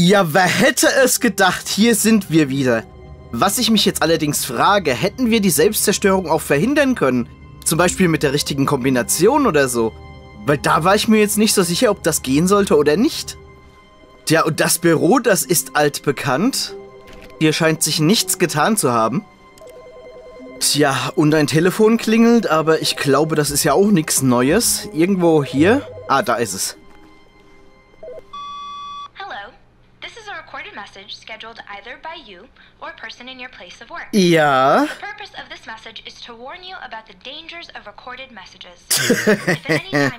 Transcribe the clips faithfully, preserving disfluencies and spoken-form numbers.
Ja, wer hätte es gedacht? Hier sind wir wieder. Was ich mich jetzt allerdings frage, hätten wir die Selbstzerstörung auch verhindern können? Zum Beispiel mit der richtigen Kombination oder so. Weil da war ich mir jetzt nicht so sicher, ob das gehen sollte oder nicht. Tja, und das Büro, das ist altbekannt. Hier scheint sich nichts getan zu haben. Tja, und ein Telefon klingelt, aber ich glaube, das ist ja auch nichts Neues. Irgendwo hier. Ah, da ist es. Ja.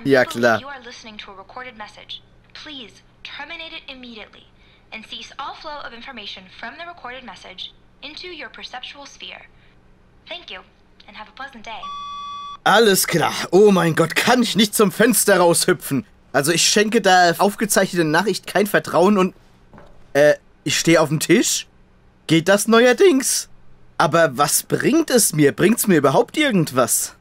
Ja, klar. Alles klar. Oh mein Gott, kann ich nicht zum Fenster raushüpfen? Also ich schenke der aufgezeichneten Nachricht kein Vertrauen und... Äh, ich stehe auf dem Tisch? Geht das neuerdings? Aber was bringt es mir? Bringt's mir überhaupt irgendwas?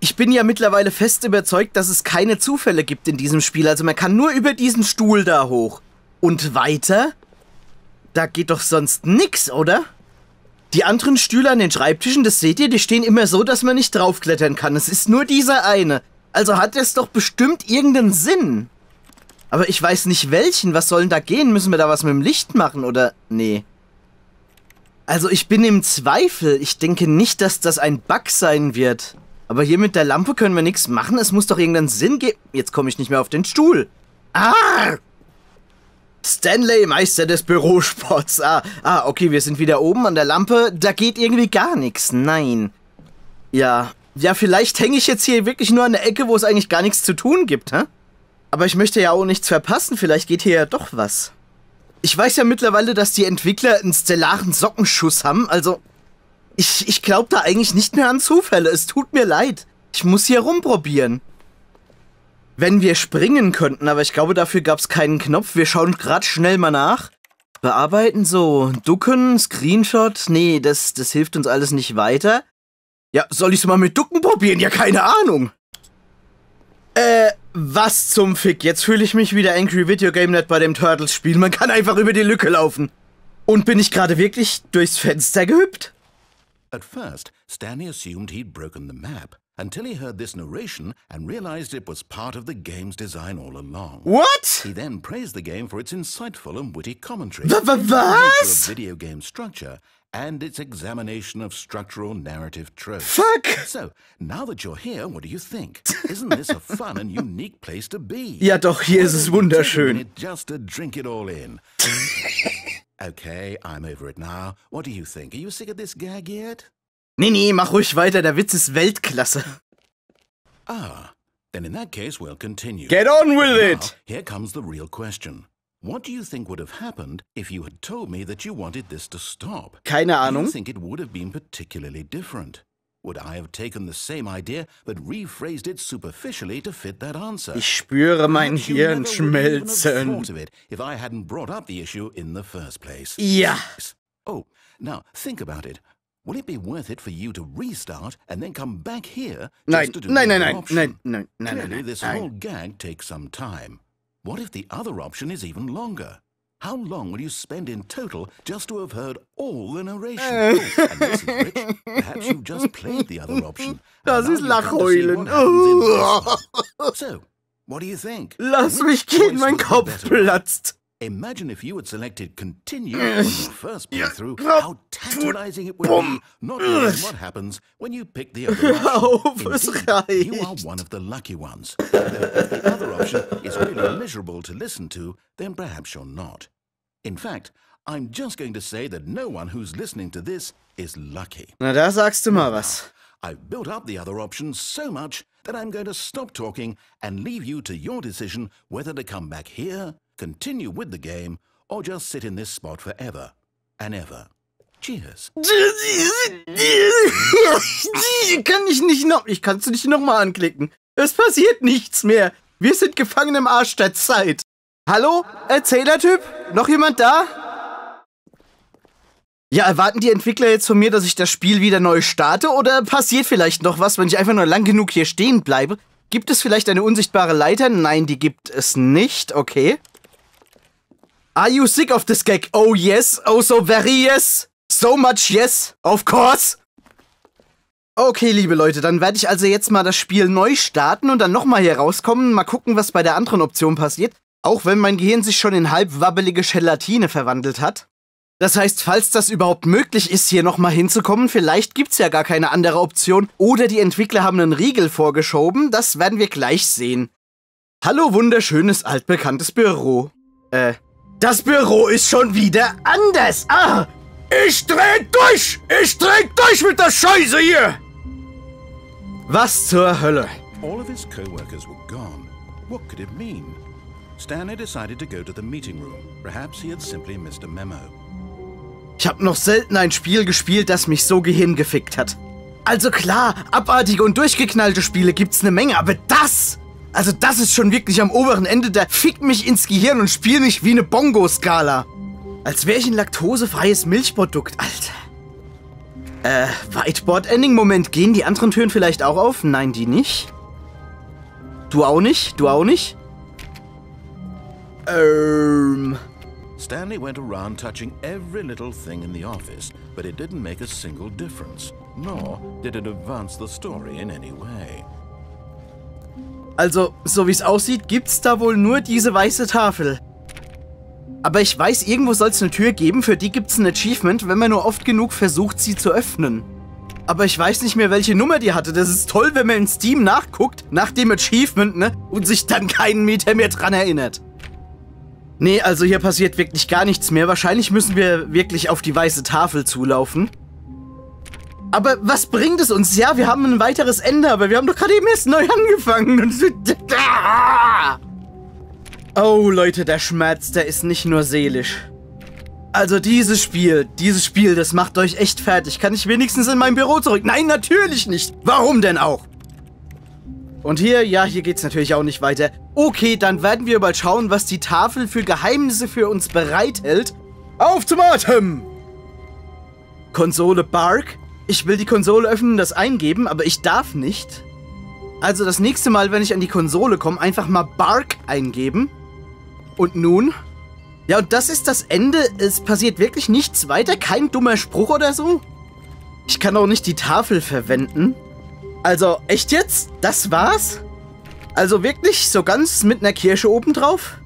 Ich bin ja mittlerweile fest überzeugt, dass es keine Zufälle gibt in diesem Spiel. Also man kann nur über diesen Stuhl da hoch. Und weiter? Da geht doch sonst nix, oder? Die anderen Stühle an den Schreibtischen, das seht ihr, die stehen immer so, dass man nicht draufklettern kann. Es ist nur dieser eine. Also hat es doch bestimmt irgendeinen Sinn. Aber ich weiß nicht welchen. Was soll denn da gehen? Müssen wir da was mit dem Licht machen oder... Nee. Also ich bin im Zweifel. Ich denke nicht, dass das ein Bug sein wird. Aber hier mit der Lampe können wir nichts machen. Es muss doch irgendeinen Sinn geben. Jetzt komme ich nicht mehr auf den Stuhl. Ah! Stanley, Meister des Bürosports. Ah, ah, okay, wir sind wieder oben an der Lampe. Da geht irgendwie gar nichts. Nein. Ja. Ja, vielleicht hänge ich jetzt hier wirklich nur an der Ecke, wo es eigentlich gar nichts zu tun gibt, hä? Aber ich möchte ja auch nichts verpassen, vielleicht geht hier ja doch was. Ich weiß ja mittlerweile, dass die Entwickler einen stellaren Sockenschuss haben, also... Ich, ich glaube da eigentlich nicht mehr an Zufälle, es tut mir leid. Ich muss hier rumprobieren. Wenn wir springen könnten, aber ich glaube, dafür gab es keinen Knopf. Wir schauen gerade schnell mal nach. Bearbeiten, so, ducken, Screenshot, nee, das, das hilft uns alles nicht weiter. Ja, soll ich es mal mit ducken probieren? Ja, keine Ahnung. Äh... Was zum Fick, jetzt fühle ich mich wie der Angry Video Game Nerd bei dem Turtles-Spiel. Man kann einfach über die Lücke laufen. Und bin ich gerade wirklich durchs Fenster gehüpft? At first, Stanley assumed he'd broken the map, until he heard this narration and realized it was part of the game's design all along. What? He then praised the game for its insightful and witty commentary. Was? Video game structure and its examination of structural narrative tropes. Fuck! So, now that you're here, what do you think? Isn't this a fun and unique place to be? Ja doch, hier ist es wunderschön. Just to drink it all in. Okay, I'm over it now. What do you think? Are you sick of this gag yet? Nee, nee, mach ruhig weiter, der Witz ist Weltklasse. Ah, then in that case we'll continue. Get on with now, it! Here comes the real question. What do you think would have happened if you had told me that you wanted this to stop? Keine Ahnung. Do you think it would have been particularly different? Would I have taken the same idea but rephrased it superficially to fit that answer? Ich spüre mein Hirn schmelzen. If I hadn't brought up the issue in the first place. Ja. Oh, now think about it. Would it be worth it for you to restart and then come back here? Nein, nein, nein, nein, nein, nein, nein, nein, nein. This whole gag takes some time. What if the other option is even longer? How long will you spend in total just to have heard all the narration? Oh, and this is rich. Perhaps you've just played the other option. Das ist Lachheulen. So, what do you think? Lass mich gehen, mein Kopf platzt. Imagine if you had selected continue on your first playthrough, how tantalizing it would be, not knowing what happens when you pick the other option. Indeed, you are one of the lucky ones. If the other option is really miserable to listen to, then perhaps you're not. In fact, I'm just going to say that no one who's listening to this is lucky. Na, da sagst du mal was. I've built up the other option so much that I'm going to stop talking and leave you to your decision whether to come back here, continue with the game, or just sit in this spot forever and ever. Cheers. Kann ich nicht noch... Ich kann's nicht nochmal anklicken. Es passiert nichts mehr. Wir sind gefangen im Arsch der Zeit. Hallo? Erzählertyp? Noch jemand da? Ja, erwarten die Entwickler jetzt von mir, dass ich das Spiel wieder neu starte? Oder passiert vielleicht noch was, wenn ich einfach nur lang genug hier stehen bleibe? Gibt es vielleicht eine unsichtbare Leiter? Nein, die gibt es nicht. Okay. Are you sick of this gag? Oh yes, oh so very yes. So much yes, of course. Okay, liebe Leute, dann werde ich also jetzt mal das Spiel neu starten und dann nochmal hier rauskommen. Mal gucken, was bei der anderen Option passiert. Auch wenn mein Gehirn sich schon in halb wabbelige Gelatine verwandelt hat. Das heißt, falls das überhaupt möglich ist, hier nochmal hinzukommen, vielleicht gibt's ja gar keine andere Option. Oder die Entwickler haben einen Riegel vorgeschoben, das werden wir gleich sehen. Hallo, wunderschönes, altbekanntes Büro. Äh, das Büro ist schon wieder anders. Ah, ich dreh durch! Ich dreh durch mit der Scheiße hier! Was zur Hölle? All of his coworkers were gone. What could it mean? Stanley decided to go to the meeting room. Perhaps he had simply missed a memo. Ich habe noch selten ein Spiel gespielt, das mich so gehirngefickt hat. Also klar, abartige und durchgeknallte Spiele gibt's eine Menge, aber das, also das ist schon wirklich am oberen Ende, der fickt mich ins Gehirn und spielt mich wie eine Bongo-Skala. Als wäre ich ein laktosefreies Milchprodukt, Alter. Äh, Whiteboard-Ending, Moment, gehen die anderen Türen vielleicht auch auf? Nein, die nicht. Du auch nicht? Du auch nicht? Ähm... Stanley went around touching every little thing in the office, but it didn't make a single difference, nor did it advance the story in any way. Also, so wie es aussieht, gibt's da wohl nur diese weiße Tafel. Aber ich weiß, irgendwo soll es eine Tür geben, für die gibt es ein Achievement, wenn man nur oft genug versucht, sie zu öffnen. Aber ich weiß nicht mehr, welche Nummer die hatte. Das ist toll, wenn man in Steam nachguckt, nach dem Achievement, ne? Und sich dann keinen Meter mehr dran erinnert. Nee, also hier passiert wirklich gar nichts mehr. Wahrscheinlich müssen wir wirklich auf die weiße Tafel zulaufen. Aber was bringt es uns? Ja, wir haben ein weiteres Ende, aber wir haben doch gerade eben erst neu angefangen. Und oh, Leute, der Schmerz, der ist nicht nur seelisch. Also dieses Spiel, dieses Spiel, das macht euch echt fertig. Kann ich wenigstens in mein Büro zurück? Nein, natürlich nicht. Warum denn auch? Und hier, ja, hier geht's natürlich auch nicht weiter. Okay, dann werden wir bald schauen, was die Tafel für Geheimnisse für uns bereithält. Auf zum Atem! Konsole Bark. Ich will die Konsole öffnen und das eingeben, aber ich darf nicht. Also das nächste Mal, wenn ich an die Konsole komme, einfach mal Bark eingeben. Und nun? Ja, und das ist das Ende. Es passiert wirklich nichts weiter. Kein dummer Spruch oder so. Ich kann auch nicht die Tafel verwenden. Also, echt jetzt? Das war's? Also wirklich? So ganz mit einer Kirsche obendrauf?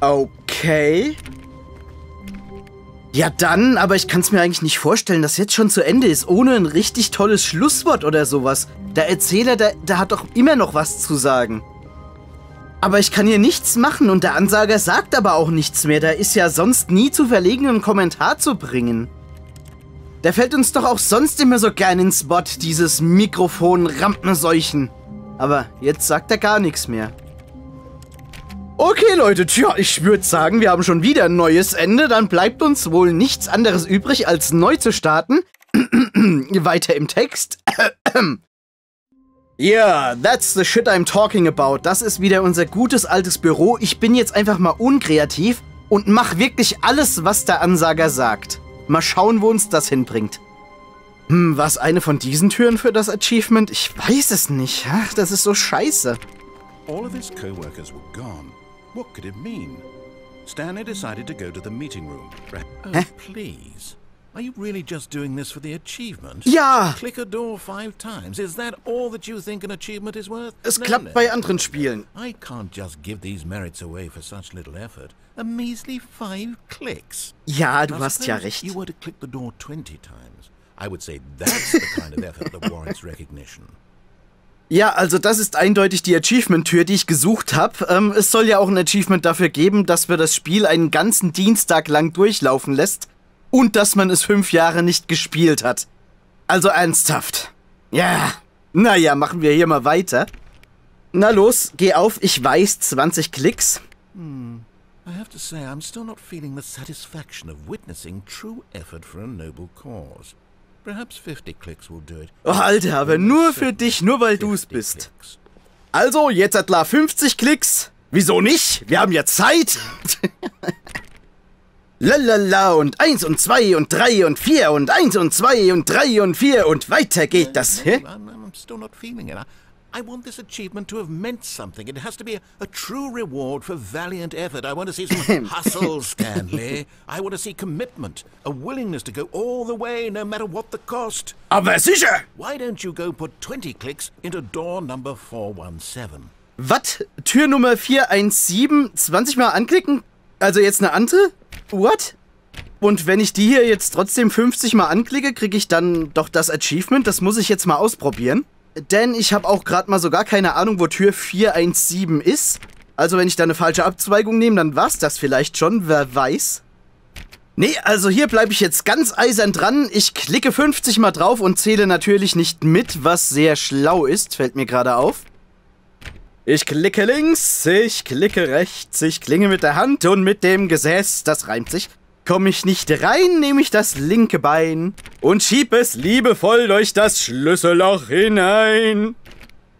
Okay. Ja dann, aber ich kann es mir eigentlich nicht vorstellen, dass jetzt schon zu Ende ist. Ohne ein richtig tolles Schlusswort oder sowas. Der Erzähler, der, der hat doch immer noch was zu sagen. Aber ich kann hier nichts machen und der Ansager sagt aber auch nichts mehr. Da ist ja sonst nie zu verlegen, einen Kommentar zu bringen. Der fällt uns doch auch sonst immer so gern ins Wort, dieses Mikrofon-Rampenseuchen. Aber jetzt sagt er gar nichts mehr. Okay, Leute, tja, ich würde sagen, wir haben schon wieder ein neues Ende. Dann bleibt uns wohl nichts anderes übrig, als neu zu starten. Weiter im Text. Yeah, that's the shit I'm talking about. Das ist wieder unser gutes altes Büro. Ich bin jetzt einfach mal unkreativ und mach wirklich alles, was der Ansager sagt. Mal schauen, wo uns das hinbringt. Hm, war es eine von diesen Türen für das Achievement? Ich weiß es nicht. Ach, das ist so scheiße. All of his coworkers were gone. What could it mean? Stanley decided to go to the meeting room. Oh, please. Are you really just doing this for the achievement? Ja! Click a door five times. Is that all that you think an achievement is worth? Es klappt bei anderen Spielen. I can't just give these merits away for such little effort. A measly five clicks. Ja, du hast ja recht. You were to click the door twenty times. I would say that's the kind of effort that warrants recognition. Ja, also das ist eindeutig die Achievement-Tür, die ich gesucht habe. Ähm, es soll ja auch ein Achievement dafür geben, dass wir das Spiel einen ganzen Dienstag lang durchlaufen lässt. Und dass man es fünf Jahre nicht gespielt hat. Also ernsthaft. Ja, naja, machen wir hier mal weiter. Na los, geh auf, ich weiß, zwanzig Klicks. Hm, I have to say, I'm still not feeling the satisfaction of witnessing true effort for a noble cause. Perhaps fifty clicks will do it. Oh, Alter, aber nur für dich, nur weil du es bist. Also, jetzt etwa fünfzig Klicks. Wieso nicht? Wir haben ja Zeit. Lalala und eins und zwei und drei und vier und eins und zwei und drei und vier und weiter geht das. Hä? I want this achievement to have meant something. It has to be a, a true reward for valiant effort. I want to see some hustle, Stanley. I want to see commitment, a willingness to go all the way, no matter what the cost. Aber sicher! Why don't you go put twenty clicks into door number four one seven? What? Tür Nummer vier eins sieben? zwanzig Mal anklicken? Also jetzt eine andere? What? Und wenn ich die hier jetzt trotzdem fünfzig Mal anklicke, kriege ich dann doch das Achievement? Das muss ich jetzt mal ausprobieren. Denn ich habe auch gerade mal so gar keine Ahnung, wo Tür vier eins sieben ist. Also wenn ich da eine falsche Abzweigung nehme, dann war's das vielleicht schon, wer weiß. Nee, also hier bleibe ich jetzt ganz eisern dran. Ich klicke fünfzig mal drauf und zähle natürlich nicht mit, was sehr schlau ist, fällt mir gerade auf. Ich klicke links, ich klicke rechts, ich klinge mit der Hand und mit dem Gesäß, das reimt sich. Komme ich nicht rein, nehme ich das linke Bein und schieb es liebevoll durch das Schlüsselloch hinein.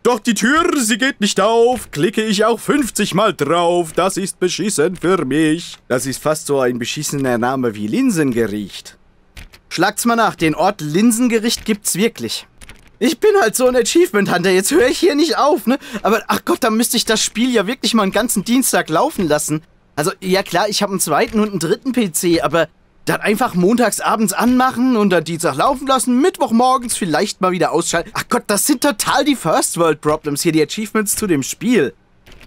Doch die Tür, sie geht nicht auf, klicke ich auch fünfzig Mal drauf, das ist beschissen für mich. Das ist fast so ein beschissener Name wie Linsengericht. Schlagt's mal nach, den Ort Linsengericht gibt's wirklich. Ich bin halt so ein Achievement-Hunter, jetzt höre ich hier nicht auf, ne? Aber ach Gott, da müsste ich das Spiel ja wirklich mal einen ganzen Dienstag laufen lassen. Also, ja klar, ich habe einen zweiten und einen dritten P C, aber dann einfach montags abends anmachen und dann Dienstag laufen lassen, Mittwochmorgens vielleicht mal wieder ausschalten. Ach Gott, das sind total die First-World-Problems hier, die Achievements zu dem Spiel.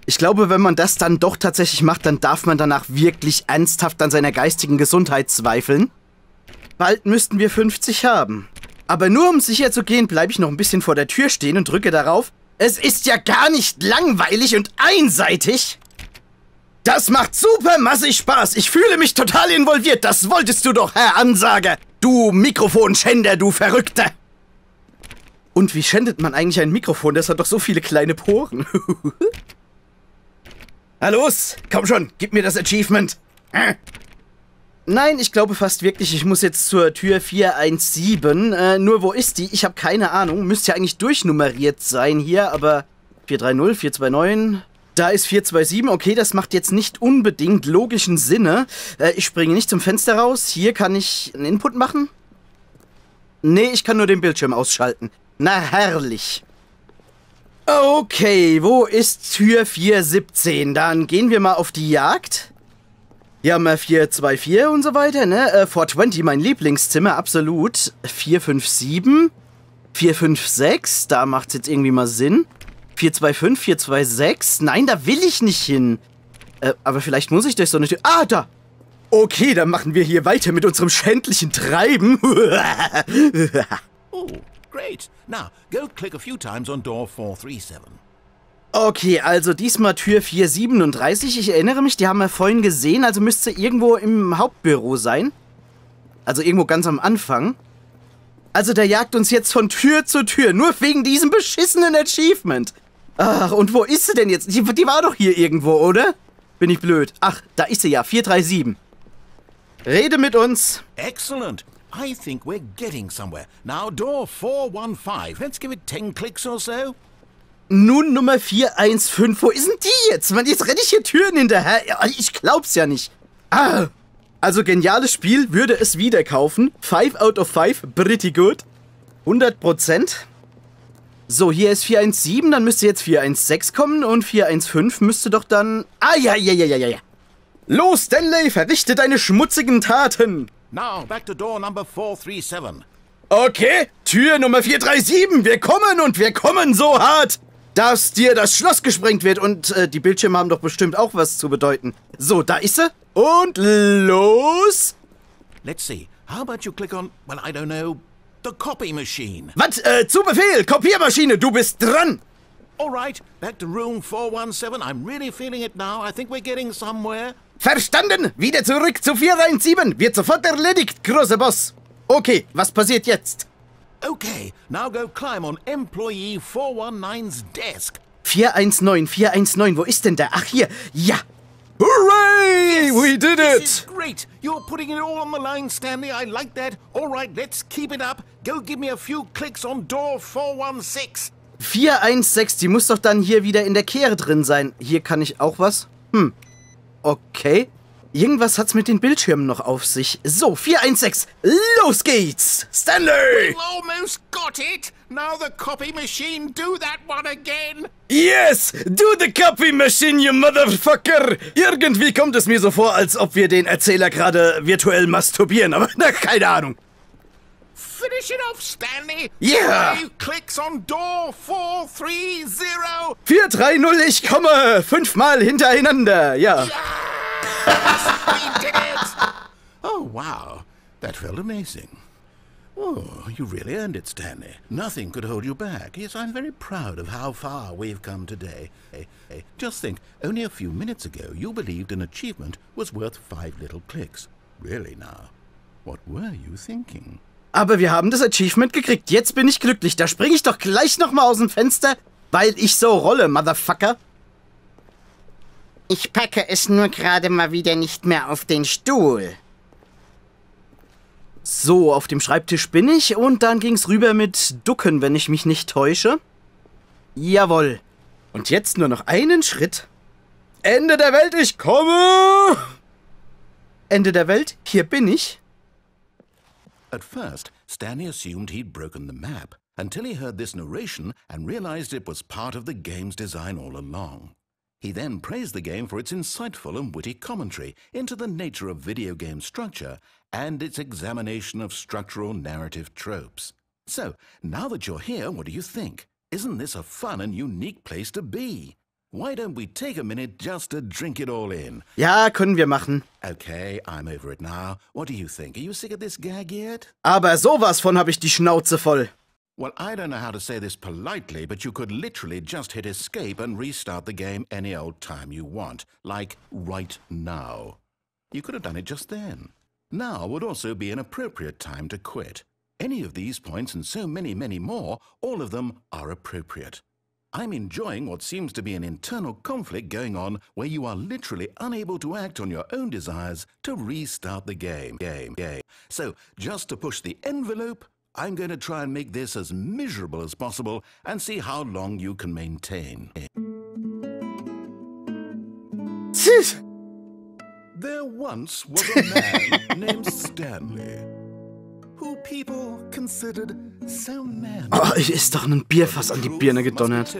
Ich glaube, wenn man das dann doch tatsächlich macht, dann darf man danach wirklich ernsthaft an seiner geistigen Gesundheit zweifeln. Bald müssten wir fünfzig haben. Aber nur um sicher zu gehen, bleibe ich noch ein bisschen vor der Tür stehen und drücke darauf. Es ist ja gar nicht langweilig und einseitig. Das macht supermassig Spaß. Ich fühle mich total involviert. Das wolltest du doch, Herr Ansager. Du Mikrofonschänder, du Verrückter. Und wie schändet man eigentlich ein Mikrofon? Das hat doch so viele kleine Poren. Na los, komm schon, gib mir das Achievement. Nein, ich glaube fast wirklich, ich muss jetzt zur Tür vier eins sieben. Äh, nur wo ist die? Ich habe keine Ahnung. Müsste ja eigentlich durchnummeriert sein hier, aber vier drei null, vier zwei neun... Da ist vier zwei sieben, okay, das macht jetzt nicht unbedingt logischen Sinne. Äh, ich springe nicht zum Fenster raus. Hier kann ich einen Input machen. Nee, ich kann nur den Bildschirm ausschalten. Na herrlich. Okay, wo ist Tür vier siebzehn? Dann gehen wir mal auf die Jagd. Hier haben wir vier zwei vier und so weiter, ne? Äh, vier zwanzig, mein Lieblingszimmer, absolut. vier fünf sieben, vier fünf sechs, da macht's jetzt irgendwie mal Sinn. vier zwei fünf, vier zwei sechs. Nein, da will ich nicht hin. Äh, aber vielleicht muss ich durch so eine Tür... Ah, da! Okay, dann machen wir hier weiter mit unserem schändlichen Treiben. Oh, great. Now, go click a few times on door four three seven. Okay, also diesmal Tür vier drei sieben. Ich erinnere mich, die haben wir vorhin gesehen, also müsste irgendwo im Hauptbüro sein. Also irgendwo ganz am Anfang. Also der jagt uns jetzt von Tür zu Tür, nur wegen diesem beschissenen Achievement. Ach, und wo ist sie denn jetzt? Die, die war doch hier irgendwo, oder? Bin ich blöd. Ach, da ist sie ja, vier drei sieben. Rede mit uns. Excellent. I think we're getting somewhere. Now door four one five. Let's give it ten clicks or so. Nun Nummer vier eins fünf. Wo ist denn die jetzt? Man, jetzt renne ich hier Türen hinterher. Ich glaub's ja nicht. Ah. Also geniales Spiel, würde es wieder kaufen. five out of five, pretty good. hundert Prozent. So, hier ist vier eins sieben, dann müsste jetzt vier eins sechs kommen und vier eins fünf müsste doch dann... Ah, ja, ja, ja, ja, ja. Los, Stanley, verrichte deine schmutzigen Taten. Now, back to door number four three seven. Okay, Tür Nummer vier drei sieben, wir kommen und wir kommen so hart, dass dir das Schloss gesprengt wird. Und äh, die Bildschirme haben doch bestimmt auch was zu bedeuten. So, da ist sie. Und los! Let's see. How about you click on, well, I don't know, the copy machine. Was? Äh, zu Befehl! Kopiermaschine, du bist dran! Alright, back to room four one seven. I'm really feeling it now. I think we're getting somewhere. Verstanden! Wieder zurück zu vier eins sieben. Wird sofort erledigt, großer Boss. Okay, was passiert jetzt? Okay, now go climb on employee four one nine's desk. vier eins neun, vier eins neun, wo ist denn der? Ach, hier, ja! Hooray! Yes, we did it! This is great! You're putting it all on the line, Stanley. I like that. All right, let's keep it up. Go give me a few clicks on door four one six. vier eins sechs, die muss doch dann hier wieder in der Kehre drin sein. Hier kann ich auch was. Hm. Okay. Irgendwas hat's mit den Bildschirmen noch auf sich. So, vier eins sechs, los geht's! Stanley! We've almost got it! Now the copy machine, do that one again! Yes! Do the copy machine, you motherfucker! Irgendwie kommt es mir so vor, als ob wir den Erzähler gerade virtuell masturbieren, aber na, keine Ahnung. Finish it off, Stanley! Yeah! Five clicks on door four three zero! vier drei null, ich komme! Fünfmal hintereinander, ja. Yes! We did it! Oh, wow. That felt amazing. Oh, you really earned it, Stanley. Nothing could hold you back. Yes, I'm very proud of how far we've come today. Hey, hey, just think, only a few minutes ago you believed an achievement was worth five little clicks. Really now, what were you thinking? Aber wir haben das Achievement gekriegt. Jetzt bin ich glücklich. Da springe ich doch gleich nochmal aus dem Fenster, weil ich so rolle, Motherfucker. Ich packe es nur gerade mal wieder nicht mehr auf den Stuhl. So, auf dem Schreibtisch bin ich und dann ging's rüber mit Ducken, wenn ich mich nicht täusche. Jawohl. Und jetzt nur noch einen Schritt. Ende der Welt, ich komme! Ende der Welt, hier bin ich. At first, Stanley assumed he'd broken the map, until he heard this narration and realized it was part of the game's design all along. He then praised the game for its insightful and witty commentary into the nature of video game structure and its examination of structural narrative tropes. So, now that you're here, what do you think? Isn't this a fun and unique place to be? Why don't we take a minute just to drink it all in? Ja, können wir machen. Okay, I'm over it now. What do you think? Are you sick of this gag yet? Aber sowas von habe ich die Schnauze voll. Well, I don't know how to say this politely, but you could literally just hit escape and restart the game any old time you want, like right now. You could have done it just then. Now would also be an appropriate time to quit. Any of these points and so many, many more, all of them are appropriate. I'm enjoying what seems to be an internal conflict going on where you are literally unable to act on your own desires to restart the game. Game, game. So, just to push the envelope, I'm going to try and make this as miserable as possible and see how long you can maintain. There once was a man named Stanley, who people considered so man. Oh, ist doch ein Bierfass an die Birne gedonnert.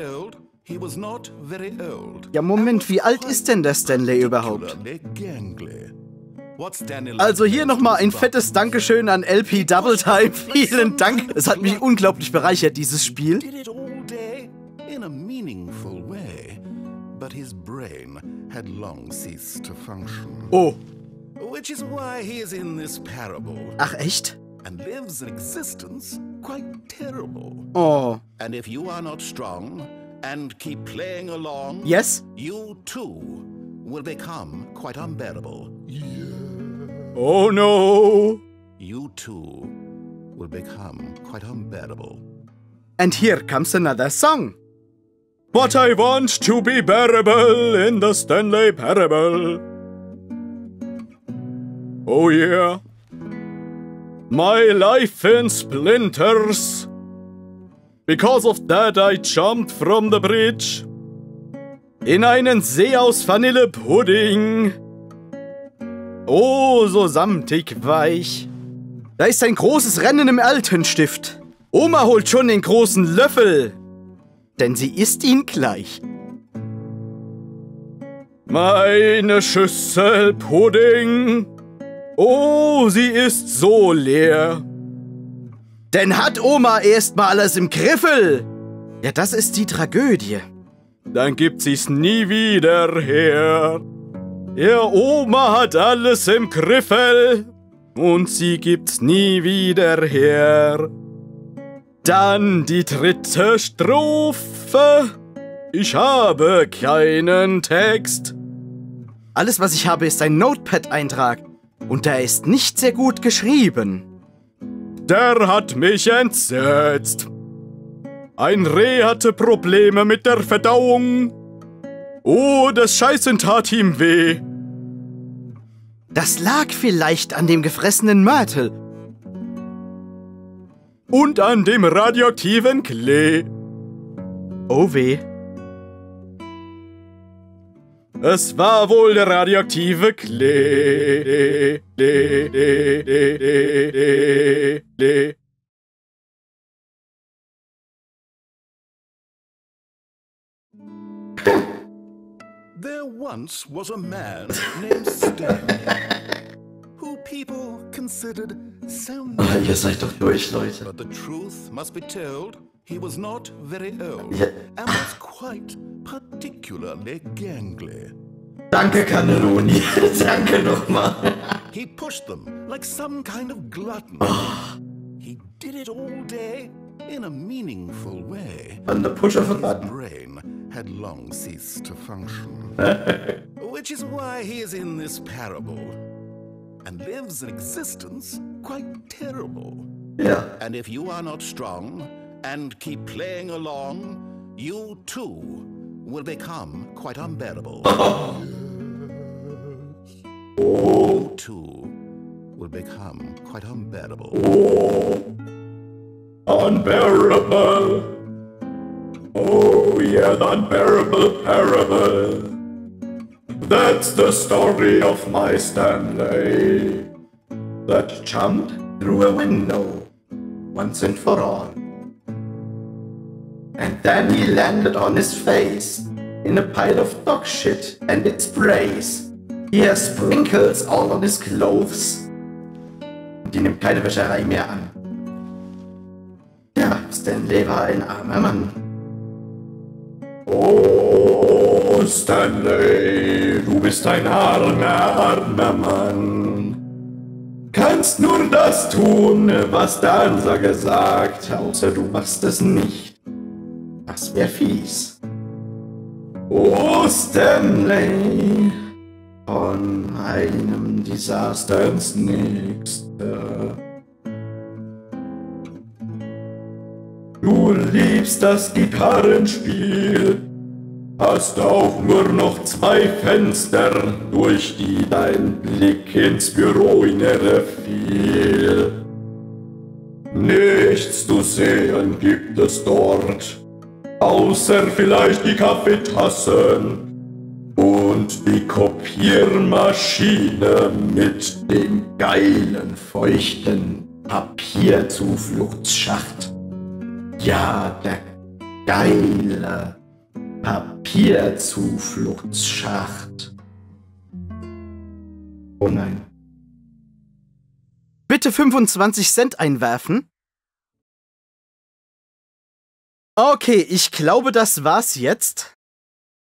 He was not very old. Ja, Moment, wie alt ist denn der Stanley überhaupt? Also hier nochmal ein fettes Dankeschön an L P Doubletime. Vielen Dank. Es hat mich unglaublich bereichert, dieses Spiel. Oh. Ach, echt? Oh. Yes? Oh no! You too will become quite unbearable. And here comes another song. What I want to be bearable in the Stanley Parable. Oh yeah. My life in splinters. Because of that I jumped from the bridge. In einen See aus Vanillepudding. Oh, so samtig weich. Da ist ein großes Rennen im Altenstift. Oma holt schon den großen Löffel, denn sie isst ihn gleich. Meine Schüssel Pudding. Oh, sie ist so leer. Denn hat Oma erstmal alles im Griffel. Ja, das ist die Tragödie. Dann gibt sie's nie wieder her. Ihr Oma hat alles im Griffel und sie gibt's nie wieder her. Dann die dritte Strophe. Ich habe keinen Text. Alles, was ich habe, ist ein Notepad-Eintrag und der ist nicht sehr gut geschrieben. Der hat mich entsetzt. Ein Reh hatte Probleme mit der Verdauung. Oh, das Scheißen tat ihm weh. Das lag vielleicht an dem gefressenen Mörtel. Und an dem radioaktiven Klee. Oh weh. Es war wohl der radioaktive Klee. There once was a man named Stanley, who people considered so nice. Ach, ihr seid doch durch, Leute. But the truth must be told, he was not very old and was quite particularly gangly. Danke, Cannelloni. Danke nochmal. He pushed them like some kind of glutton. Oh. He did it all day in a meaningful way. And the push of a button. His brain had long ceased to function. Which is why he is in this parable and lives an existence quite terrible. Yeah. And if you are not strong and keep playing along, you too will become quite unbearable. Oh. You too will become quite unbearable. Oh. Unbearable! Oh yeah, the unbearable parable. That's the story of my Stanley that jumped through a window once and for all. And then he landed on his face in a pile of dog shit and its sprays. He has sprinkles all on his clothes. Die nimmt keine Wäscherei mehr an. Ja, Stanley war ein armer Mann. Oh, Stanley, du bist ein armer, armer Mann. Kannst nur das tun, was der Ansager sagt, außer du machst es nicht. Das wär fies. Oh, Stanley! Von einem Desaster ins nächste. Du liebst das Gitarrenspiel. Hast auch nur noch zwei Fenster, durch die dein Blick ins Büro innere fiel. Nichts zu sehen gibt es dort. Außer vielleicht die Kaffeetassen und die Kopiermaschine mit dem geilen, feuchten Papierzufluchtsschacht. Ja, der geile Papierzufluchtsschacht. Oh nein. Bitte fünfundzwanzig Cent einwerfen. Okay, ich glaube, das war's jetzt.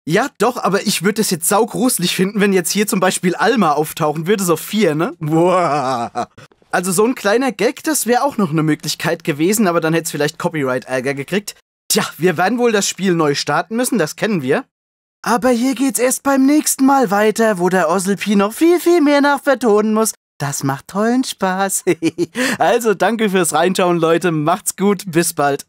Ja, doch, aber ich würde es jetzt saugruselig finden, wenn jetzt hier zum Beispiel Alma auftauchen würde, so vier, ne? Boah. Also so ein kleiner Gag, das wäre auch noch eine Möglichkeit gewesen, aber dann hätte es vielleicht Copyright-Ärger gekriegt. Tja, wir werden wohl das Spiel neu starten müssen, das kennen wir. Aber hier geht's erst beim nächsten Mal weiter, wo der Ossel Pi noch viel, viel mehr nachvertonen muss. Das macht tollen Spaß. Also danke fürs Reinschauen, Leute, macht's gut, bis bald.